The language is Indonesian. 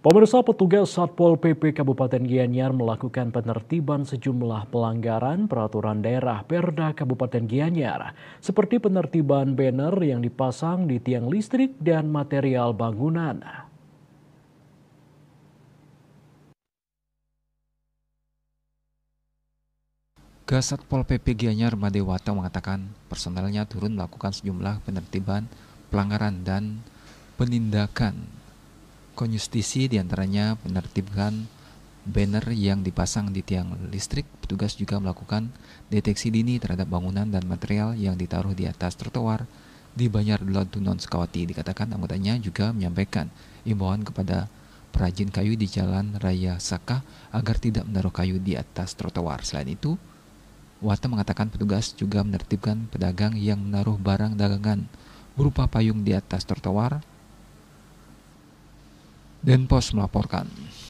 Pemirsa, petugas Satpol PP Kabupaten Gianyar melakukan penertiban sejumlah pelanggaran peraturan daerah Perda Kabupaten Gianyar, seperti penertiban banner yang dipasang di tiang listrik dan material bangunan. Kasatpol PP Gianyar Made Wata mengatakan personelnya turun melakukan sejumlah penertiban, pelanggaran dan penindakan konjustisi, diantaranya penertibkan banner yang dipasang di tiang listrik. Petugas juga melakukan deteksi dini terhadap bangunan dan material yang ditaruh di atas trotoar di Banyar Delatunon Sekawati. Dikatakan anggotanya juga menyampaikan imbauan kepada perajin kayu di Jalan Raya Saka agar tidak menaruh kayu di atas trotoar. Selain itu, Wata mengatakan petugas juga menertibkan pedagang yang menaruh barang dagangan berupa payung di atas trotoar. Denpos melaporkan.